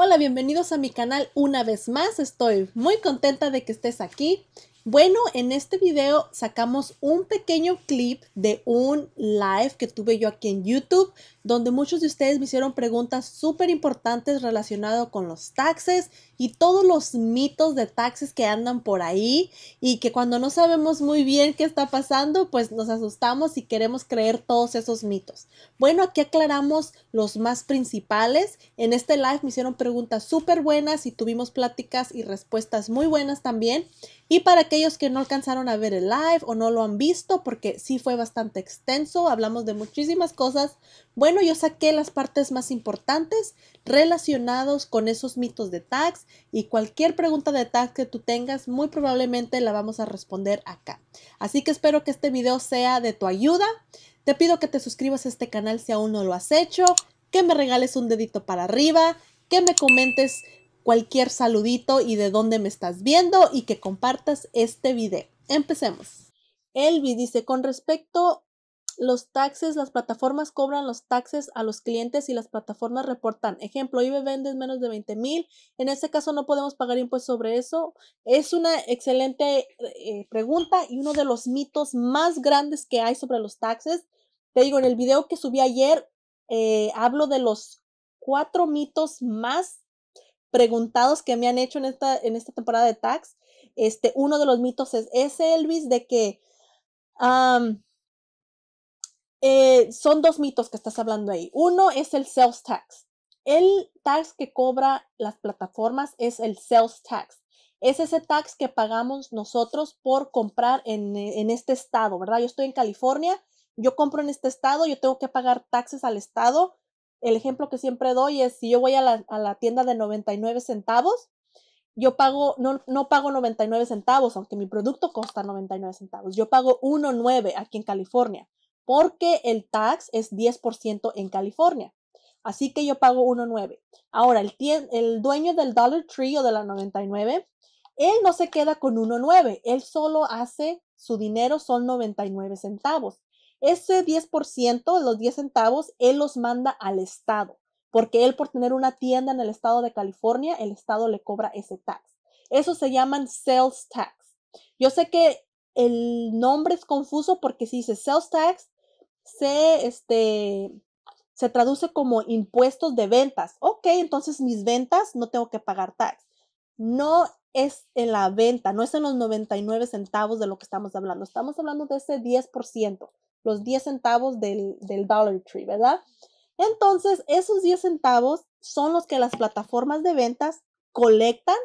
Hola, bienvenidos a mi canal una vez más. Estoy muy contenta de que estés aquí. Bueno, en este video sacamos un pequeño clip de un live que tuve yo aquí en YouTube, donde muchos de ustedes me hicieron preguntas súper importantes relacionadas con los taxes y todos los mitos de taxes que andan por ahí y que cuando no sabemos muy bien qué está pasando, pues nos asustamos y queremos creer todos esos mitos. Bueno, aquí aclaramos los más principales. En este live me hicieron preguntas súper buenas y tuvimos pláticas y respuestas muy buenas también. Y para aquellos que no alcanzaron a ver el live o no lo han visto, porque sí fue bastante extenso, hablamos de muchísimas cosas. Bueno, yo saqué las partes más importantes relacionados con esos mitos de tax y cualquier pregunta de tax que tú tengas, muy probablemente la vamos a responder acá. Así que espero que este video sea de tu ayuda. Te pido que te suscribas a este canal si aún no lo has hecho, que me regales un dedito para arriba, que me comentes cualquier saludito y de dónde me estás viendo y que compartas este video. Empecemos. Elvis dice, con respecto a los taxes, las plataformas cobran los taxes a los clientes y las plataformas reportan. Ejemplo, eBay vendes menos de 20,000. En este caso no podemos pagar impuestos sobre eso. Es una excelente pregunta y uno de los mitos más grandes que hay sobre los taxes. Te digo, en el video que subí ayer hablo de los 4 mitos más preguntados que me han hecho en esta temporada de tax. Uno de los mitos es ese, Elvis, de que son 2 mitos que estás hablando ahí. Uno es el sales tax. El tax que cobra las plataformas es el sales tax. Es ese tax que pagamos nosotros por comprar en este estado, ¿verdad? Yo estoy en California, yo compro en este estado, yo tengo que pagar taxes al estado. El ejemplo que siempre doy es si yo voy a la tienda de 99 centavos, yo pago, no pago 99 centavos, aunque mi producto costa 99 centavos. Yo pago 1.9 aquí en California, porque el tax es 10% en California. Así que yo pago 1.9. Ahora, el dueño del Dollar Tree o de la 99, él no se queda con 1.9. Él solo hace su dinero, son 99 centavos. Ese 10%, los 10 centavos, él los manda al estado, porque él por tener una tienda en el estado de California, el estado le cobra ese tax. Eso se llaman sales tax. Yo sé que el nombre es confuso porque si dice sales tax, se traduce como impuestos de ventas. Ok, entonces mis ventas no tengo que pagar tax. No es en la venta, no es en los 99 centavos de lo que estamos hablando. Estamos hablando de ese 10%. Los 10 centavos del Dollar Tree, ¿verdad? Entonces, esos 10 centavos son los que las plataformas de ventas colectan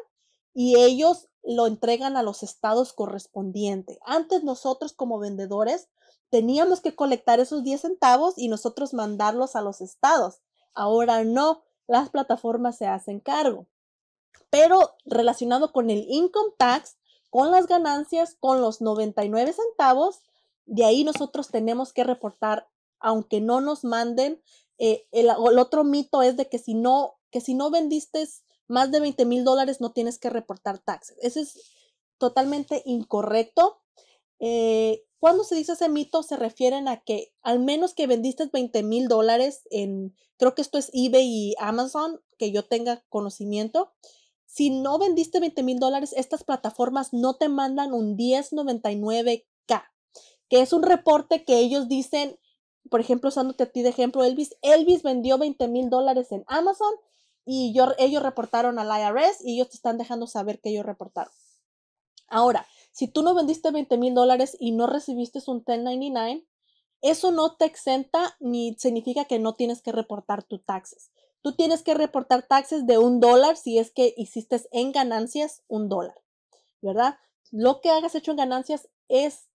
y ellos lo entregan a los estados correspondientes. Antes nosotros como vendedores teníamos que colectar esos 10 centavos y nosotros mandarlos a los estados. Ahora no, las plataformas se hacen cargo. Pero relacionado con el income tax, con las ganancias, con los 99 centavos, de ahí nosotros tenemos que reportar, aunque no nos manden. El otro mito es de que si no vendiste más de $20,000 no tienes que reportar taxes. Eso es totalmente incorrecto. Cuando se dice ese mito se refieren a que al menos que vendiste $20,000 en, creo que esto es eBay y Amazon, que yo tenga conocimiento. Si no vendiste $20,000, estas plataformas no te mandan un 1099K. Que es un reporte que ellos dicen, por ejemplo, usándote a ti de ejemplo, Elvis vendió $20,000 en Amazon y ellos reportaron al IRS y ellos te están dejando saber que ellos reportaron. Ahora, si tú no vendiste $20,000 y no recibiste un 1099, eso no te exenta ni significa que no tienes que reportar tus taxes. Tú tienes que reportar taxes de $1 si es que hiciste en ganancias $1, ¿verdad? Lo que hagas hecho en ganancias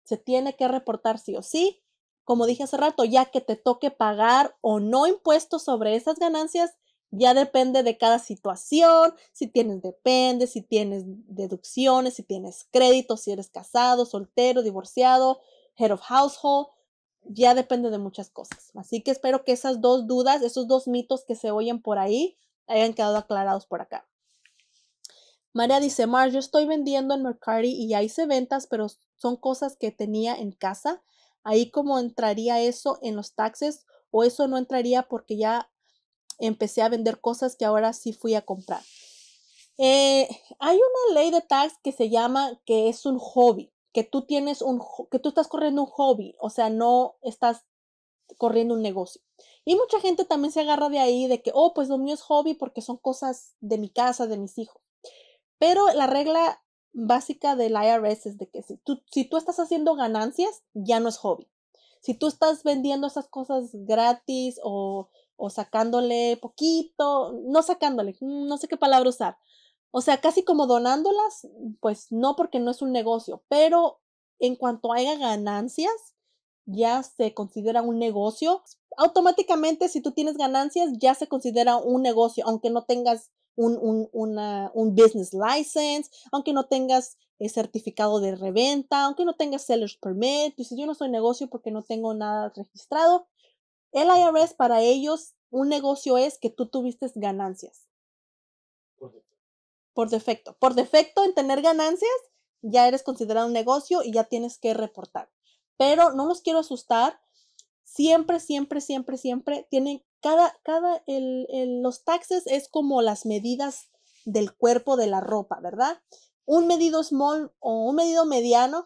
se tiene que reportar sí o sí, como dije hace rato, ya que te toque pagar o no impuestos sobre esas ganancias, ya depende de cada situación, si tienes depende, si tienes deducciones, si tienes créditos, si eres casado, soltero, divorciado, head of household, ya depende de muchas cosas. Así que espero que esas 2 dudas, esos 2 mitos que se oyen por ahí, hayan quedado aclarados por acá. María dice, Mar, yo estoy vendiendo en Mercari y ya hice ventas, pero son cosas que tenía en casa. Ahí, ¿cómo entraría eso en los taxes? ¿O eso no entraría porque ya empecé a vender cosas que ahora sí fui a comprar. Hay una ley de tags que se llama que es un hobby, que tú estás corriendo un hobby, o sea, no estás corriendo un negocio. Y mucha gente también se agarra de ahí de que, oh, pues lo mío es hobby porque son cosas de mi casa, de mis hijos. Pero la regla básica del IRS es de que si tú estás haciendo ganancias, ya no es hobby. Si tú estás vendiendo esas cosas gratis o sacándole poquito, no sé qué palabra usar. O sea, casi como donándolas, pues no, porque no es un negocio. Pero en cuanto haya ganancias, ya se considera un negocio. Automáticamente, si tú tienes ganancias, ya se considera un negocio, aunque no tengas un business license, aunque no tengas el certificado de reventa, aunque no tengas seller's permit. Dices, yo no soy negocio porque no tengo nada registrado. El IRS, para ellos, un negocio es que tú tuviste ganancias. Por defecto, en tener ganancias, ya eres considerado un negocio y ya tienes que reportar. Pero no los quiero asustar. Siempre tienen los taxes es como las medidas del cuerpo de la ropa, ¿verdad? Un medido small o un medido mediano,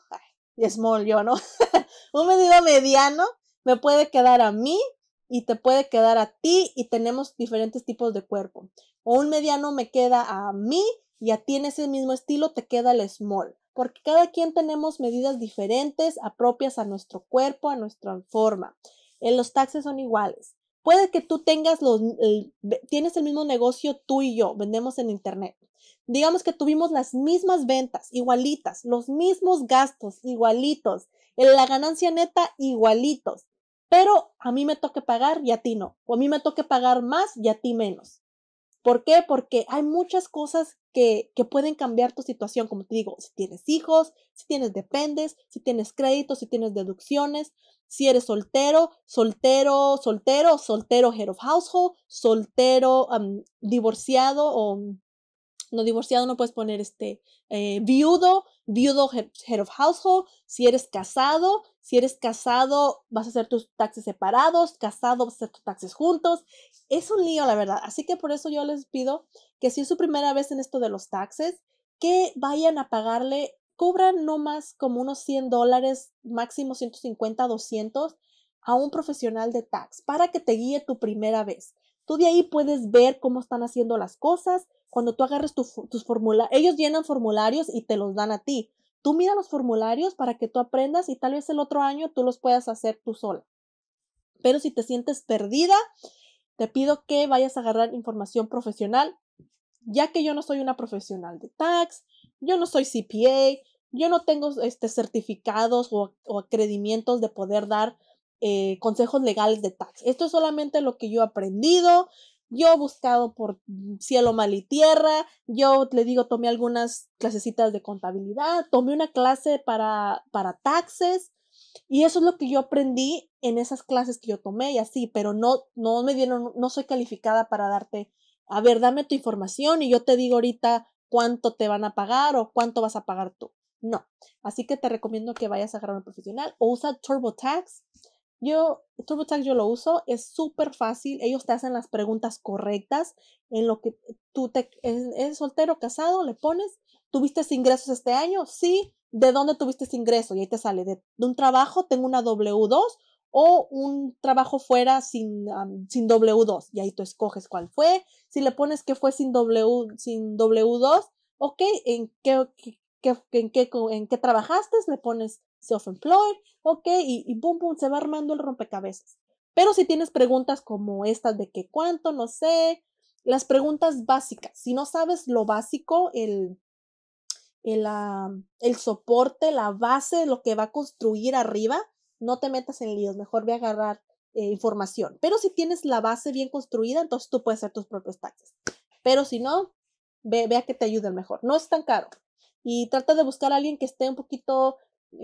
un medido mediano me puede quedar a mí y te puede quedar a ti, y tenemos diferentes tipos de cuerpo. O un mediano me queda a mí y a ti en ese mismo estilo te queda el small, porque cada quien tenemos medidas diferentes, propias a nuestro cuerpo, a nuestra forma. Los taxes son iguales. Puede que tú tienes el mismo negocio tú y yo, vendemos en internet. Digamos que tuvimos las mismas ventas, igualitas, los mismos gastos, igualitos, la ganancia neta, igualitos. Pero a mí me toque pagar y a ti no. O a mí me toque pagar más y a ti menos. ¿Por qué? Porque hay muchas cosas que pueden cambiar tu situación. Como te digo, si tienes hijos, si tienes dependes, si tienes créditos, si tienes deducciones, si eres soltero, head of household, soltero, divorciado o... No, divorciado no puedes poner viudo, head of household. Si eres casado, vas a hacer tus taxes separados, casado, vas a hacer tus taxes juntos. Es un lío, la verdad. Así que por eso yo les pido que si es su primera vez en esto de los taxes, que vayan a pagarle, cobran no más como unos $100, máximo 150, 200 a un profesional de tax para que te guíe tu primera vez. Tú de ahí puedes ver cómo están haciendo las cosas. Cuando tú agarres tus formularios, ellos llenan formularios y te los dan a ti. Tú mira los formularios para que tú aprendas y tal vez el otro año tú los puedas hacer tú sola. Pero si te sientes perdida, te pido que vayas a agarrar información profesional, ya que yo no soy una profesional de tax, yo no soy CPA, yo no tengo certificados o acreditamientos de poder dar consejos legales de tax. Esto es solamente lo que yo he aprendido. Yo he buscado por cielo, mal y tierra. Yo le digo, tomé algunas clasecitas de contabilidad, tomé una clase para taxes, y eso es lo que yo aprendí en esas clases que yo tomé y así, pero no me dieron, no soy calificada para darte, a ver, dame tu información y yo te digo ahorita cuánto te van a pagar o cuánto vas a pagar tú. No. Así que te recomiendo que vayas a agarrar un profesional o usa TurboTax. TurboTax yo lo uso, es súper fácil, ellos te hacen las preguntas correctas en lo que tú eres soltero, casado, le pones, ¿tuviste ingresos este año? Sí, ¿de dónde tuviste ingresos? Y ahí te sale, de un trabajo tengo una W2 o un trabajo fuera sin W2, y ahí tú escoges cuál fue. Si le pones que fue sin W2, ok, ¿en qué trabajaste? Le pones self-employed, ok, y boom, boom, se va armando el rompecabezas. Pero si tienes preguntas como estas de que cuánto, no sé, las preguntas básicas, si no sabes lo básico, el soporte, la base, lo que va a construir arriba, no te metas en líos, mejor ve a agarrar información. Pero si tienes la base bien construida, entonces tú puedes hacer tus propios taxes. Pero si no, ve a que te ayuden mejor. No es tan caro. Y trata de buscar a alguien que esté un poquito...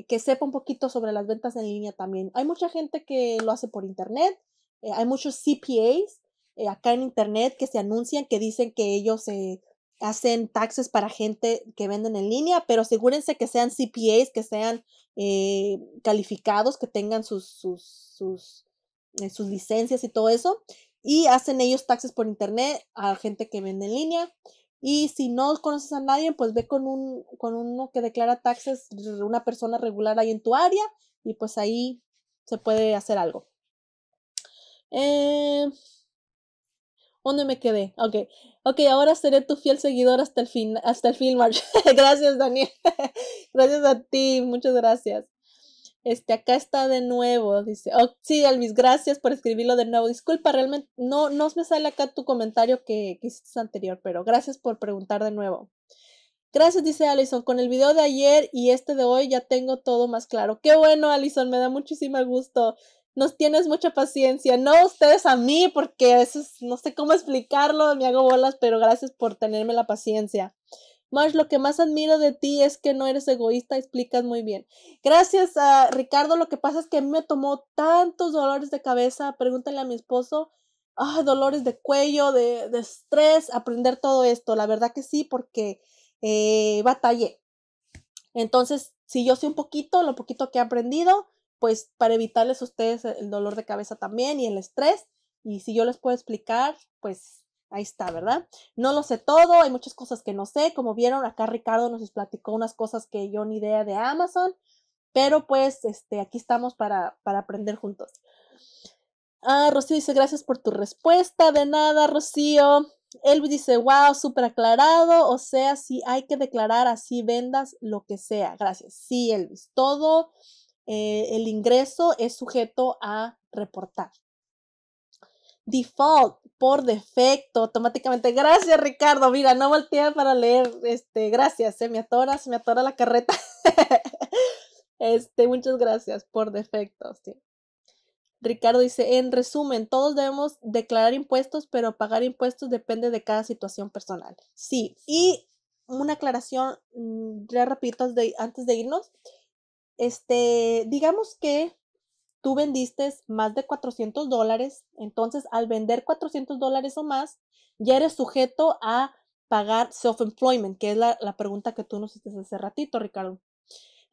que sepa un poquito sobre las ventas en línea también. Hay mucha gente que lo hace por internet. Hay muchos CPAs acá en internet que se anuncian, que dicen que ellos hacen taxes para gente que venden en línea, pero asegúrense que sean CPAs, que sean calificados, que tengan sus licencias y todo eso. y hacen ellos taxes por internet a gente que vende en línea. Y si no conoces a nadie, pues ve con uno que declara taxes, una persona regular ahí en tu área, y pues ahí se puede hacer algo. ¿Dónde me quedé? Ok, ahora seré tu fiel seguidor hasta el fin, March. Gracias, Daniel. Gracias a ti, muchas gracias. Acá está de nuevo, dice. Oh, sí, Elvis, gracias por escribirlo de nuevo. Disculpa, realmente no me sale acá tu comentario que hiciste anterior, pero gracias por preguntar de nuevo. Gracias, dice Alison. Con el video de ayer y este de hoy ya tengo todo más claro. Qué bueno, Alison, me da muchísimo gusto. Nos tienes mucha paciencia. No ustedes a mí, porque a veces no sé cómo explicarlo, me hago bolas, pero gracias por tenerme la paciencia. Marsh, lo que más admiro de ti es que no eres egoísta, explicas muy bien. Gracias, Ricardo. Lo que pasa es que a mí me tomó tantos dolores de cabeza, pregúntale a mi esposo, dolores de cuello, de estrés, aprender todo esto. La verdad que sí, porque batallé. Entonces, si yo sé un poquito, lo poquito que he aprendido, pues para evitarles a ustedes el dolor de cabeza también y el estrés, y si yo les puedo explicar, pues... ahí está, ¿verdad? No lo sé todo, hay muchas cosas que no sé, como vieron acá Ricardo nos platicó unas cosas que yo ni idea de Amazon, pero pues aquí estamos para aprender juntos. Ah, Rocío dice, gracias por tu respuesta, de nada, Rocío. Elvis dice, wow, súper aclarado, o sea, sí hay que declarar, así vendas lo que sea, gracias. Sí, Elvis, todo el ingreso es sujeto a reportar. Default, por defecto, automáticamente. Gracias, Ricardo. Mira, no volteé para leer. Gracias, se me atora la carreta. Muchas gracias, por defecto, sí. Ricardo dice, en resumen, todos debemos declarar impuestos, pero pagar impuestos depende de cada situación personal. Sí, y una aclaración, ya rapidito antes de irnos. Digamos que tú vendiste más de $400, entonces al vender $400 o más, ya eres sujeto a pagar self-employment, que es la pregunta que tú nos hiciste hace ratito, Ricardo.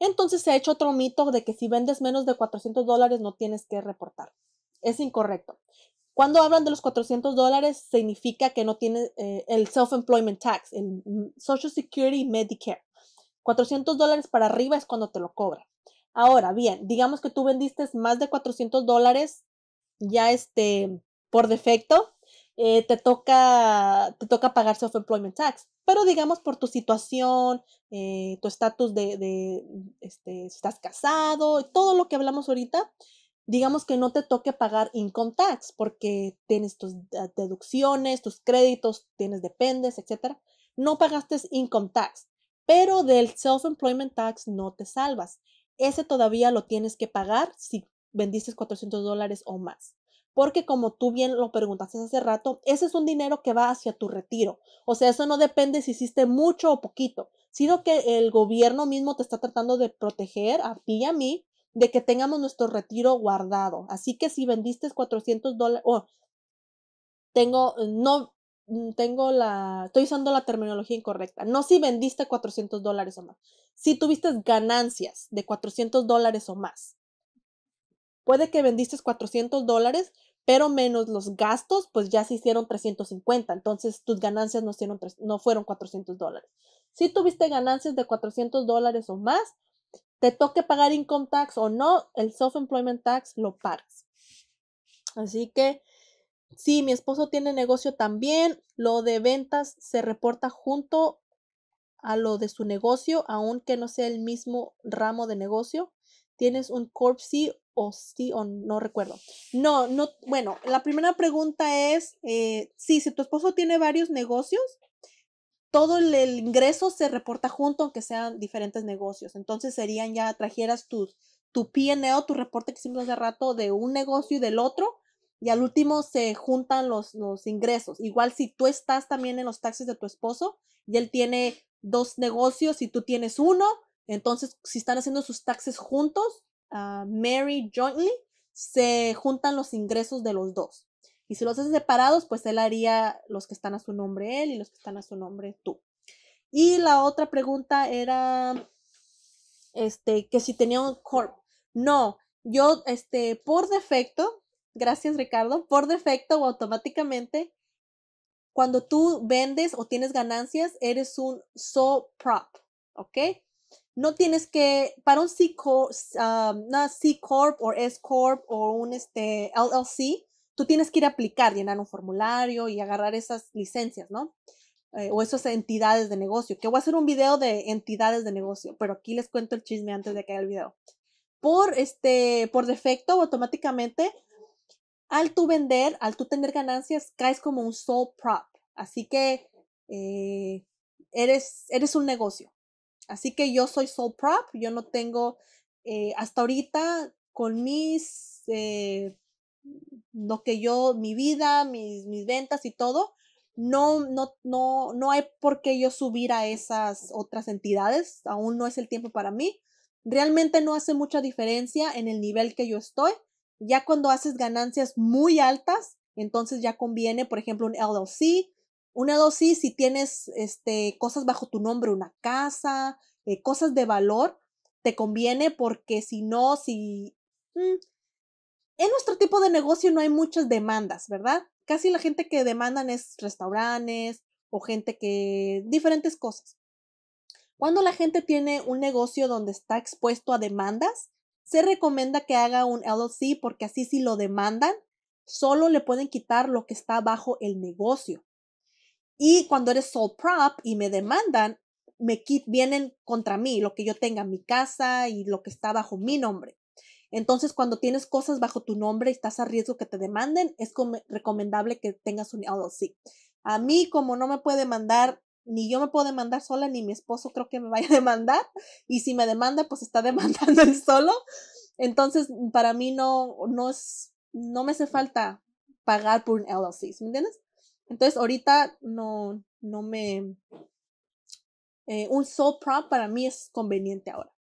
Entonces se ha hecho otro mito de que si vendes menos de $400 no tienes que reportar. Es incorrecto. Cuando hablan de los $400, significa que no tienes el self-employment tax, el Social Security y Medicare. $400 para arriba es cuando te lo cobran. Ahora, bien, digamos que tú vendiste más de $400, ya por defecto, te toca pagar self-employment tax. Pero digamos por tu situación, tu estatus de si estás casado, todo lo que hablamos ahorita, digamos que no te toque pagar income tax porque tienes tus deducciones, tus créditos, tienes dependes, etc. No pagaste income tax, pero del self-employment tax no te salvas. Ese todavía lo tienes que pagar si vendiste $400 o más. Porque como tú bien lo preguntaste hace rato, ese es un dinero que va hacia tu retiro. O sea, eso no depende si hiciste mucho o poquito, sino que el gobierno mismo te está tratando de proteger a ti y a mí de que tengamos nuestro retiro guardado. Así que si vendiste $400, estoy usando la terminología incorrecta. No si vendiste $400 o más. Si tuviste ganancias de $400 o más. Puede que vendiste $400, pero menos los gastos, pues ya se hicieron 350. Entonces tus ganancias no fueron $400. Si tuviste ganancias de $400 o más, te toque pagar income tax o no, el self-employment tax lo pagas. Así que sí, mi esposo tiene negocio también. Lo de ventas se reporta junto a lo de su negocio, aunque no sea el mismo ramo de negocio. ¿Tienes un corp sí o no recuerdo? No, bueno, la primera pregunta es, sí, si tu esposo tiene varios negocios, todo el ingreso se reporta junto, aunque sean diferentes negocios. Entonces serían ya, trajeras tu P&L, tu reporte que hicimos hace rato de un negocio y del otro, y al último se juntan los ingresos. Igual si tú estás también en los taxes de tu esposo y él tiene dos negocios y tú tienes uno, entonces si están haciendo sus taxes juntos, married jointly, se juntan los ingresos de los dos. Y si los haces separados, pues él haría los que están a su nombre él y los que están a su nombre tú. Y la otra pregunta era que si tenía un corp. No, yo por defecto Gracias, Ricardo. Por defecto o automáticamente, cuando tú vendes o tienes ganancias, eres un sole prop, ¿ok? No tienes que, para un C Corp, una C Corp o S Corp o un LLC, tú tienes que ir a aplicar, llenar un formulario y agarrar esas licencias, ¿no? O esas entidades de negocio, que voy a hacer un video de entidades de negocio, pero aquí les cuento el chisme antes de que haya el video. Por defecto, automáticamente, al tú vender, al tú tener ganancias, caes como un sole prop. Así que eres un negocio. Así que yo soy sole prop, yo no tengo, hasta ahorita, con mi vida, mis ventas y todo, no hay por qué yo subir a esas otras entidades, aún no es el tiempo para mí. Realmente no hace mucha diferencia en el nivel que yo estoy. Ya cuando haces ganancias muy altas, entonces ya conviene, por ejemplo, un LLC. Un LLC, si tienes cosas bajo tu nombre, una casa, cosas de valor, te conviene, porque si no, en nuestro tipo de negocio no hay muchas demandas, ¿verdad? Casi la gente que demandan es restaurantes o gente que... diferentes cosas. Cuando la gente tiene un negocio donde está expuesto a demandas, se recomienda que haga un LLC, porque así, si lo demandan, solo le pueden quitar lo que está bajo el negocio. Y cuando eres sole prop y me demandan, vienen contra mí, lo que yo tenga, mi casa y lo que está bajo mi nombre. Entonces, cuando tienes cosas bajo tu nombre y estás a riesgo que te demanden, es recomendable que tengas un LLC. A mí, como no me puede demandar, ni yo me puedo demandar sola, ni mi esposo creo que me vaya a demandar. Y si me demanda, pues está demandando él solo. Entonces, para mí no me hace falta pagar por un LLC, ¿me entiendes? Entonces, ahorita un sole prop para mí es conveniente ahora.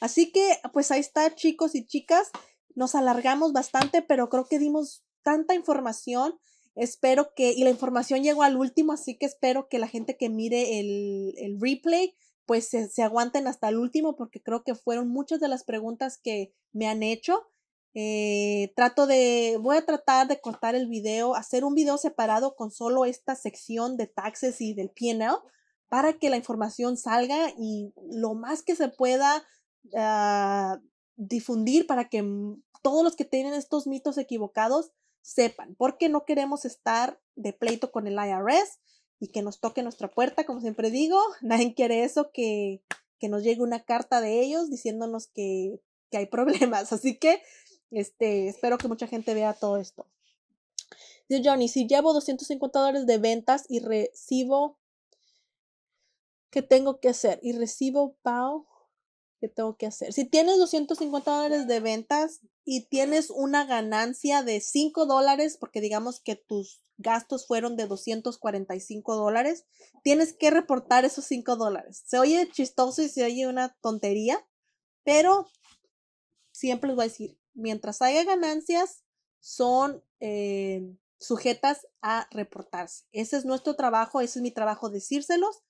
Así que, pues ahí está, chicos y chicas. Nos alargamos bastante, pero creo que dimos tanta información. Espero que, y la información llegó al último, así que espero que la gente que mire el replay, pues se aguanten hasta el último, porque creo que fueron muchas de las preguntas que me han hecho. Voy a tratar de cortar el video, hacer un video separado con solo esta sección de taxes y del P&L, para que la información salga y lo más que se pueda difundir, para que todos los que tienen estos mitos equivocados sepan, porque no queremos estar de pleito con el IRS y que nos toque nuestra puerta, como siempre digo. Nadie quiere eso, que nos llegue una carta de ellos diciéndonos que hay problemas. Así que espero que mucha gente vea todo esto. Dice Johnny, si llevo $250 de ventas y recibo, ¿qué tengo que hacer? Y recibo pago, ¿qué tengo que hacer? Si tienes $250 de ventas y tienes una ganancia de $5, porque digamos que tus gastos fueron de $245, tienes que reportar esos $5. Se oye chistoso y se oye una tontería, pero siempre les voy a decir, mientras haya ganancias, son sujetas a reportarse. Ese es nuestro trabajo, ese es mi trabajo, decírselos.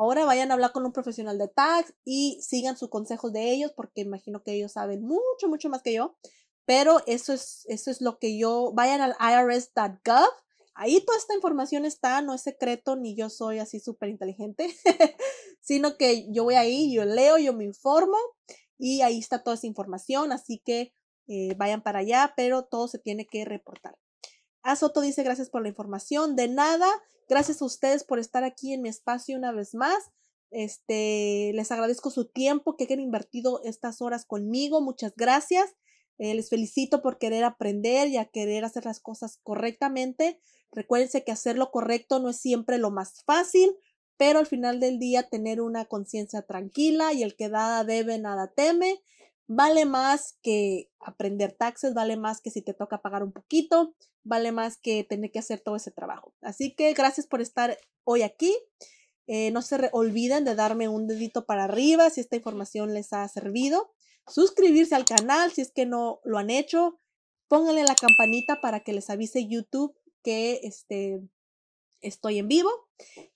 Ahora vayan a hablar con un profesional de tax y sigan sus consejos de ellos, porque imagino que ellos saben mucho, mucho más que yo. Pero eso es lo que yo... Vayan al IRS.gov. Ahí toda esta información está, no es secreto, ni yo soy así súper inteligente, sino que yo voy ahí, yo leo, yo me informo y ahí está toda esa información. Así que vayan para allá, pero todo se tiene que reportar. A Soto dice, gracias por la información. De nada, gracias a ustedes por estar aquí en mi espacio una vez más. Les agradezco su tiempo, que hayan invertido estas horas conmigo. Muchas gracias. Les felicito por querer aprender y a querer hacer las cosas correctamente. Recuérdense que hacer lo correcto no es siempre lo más fácil, pero al final del día tener una conciencia tranquila, y el que nada debe, nada teme. Vale más que aprender taxes, vale más que si te toca pagar un poquito, vale más que tener que hacer todo ese trabajo. Así que gracias por estar hoy aquí. No se olviden de darme un dedito para arriba si esta información les ha servido. Suscribirse al canal si es que no lo han hecho. Pónganle la campanita para que les avise YouTube que estoy en vivo.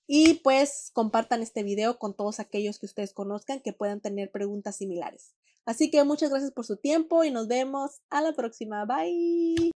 Y pues compartan este video con todos aquellos que ustedes conozcan que puedan tener preguntas similares. Así que muchas gracias por su tiempo y nos vemos a la próxima. Bye.